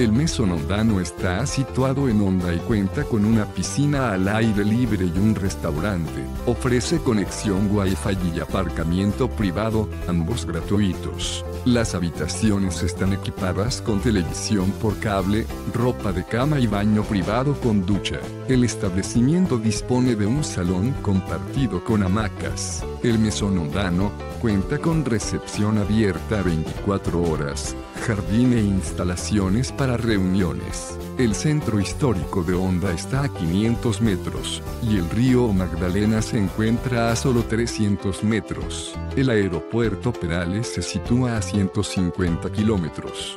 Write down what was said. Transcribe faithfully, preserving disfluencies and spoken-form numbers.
El Mesón Hondano está situado en Honda y cuenta con una piscina al aire libre y un restaurante. Ofrece conexión Wi-Fi y aparcamiento privado, ambos gratuitos. Las habitaciones están equipadas con televisión por cable, ropa de cama y baño privado con ducha. El establecimiento dispone de un salón compartido con hamacas. El Mesón Hondano cuenta con recepción abierta veinticuatro horas, jardín e instalaciones para reuniones. El centro histórico de Honda está a quinientos metros, y el río Magdalena se encuentra a solo trescientos metros. El aeropuerto Perales se sitúa a ciento cincuenta kilómetros.